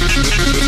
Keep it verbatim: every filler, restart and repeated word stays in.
We'll be right back.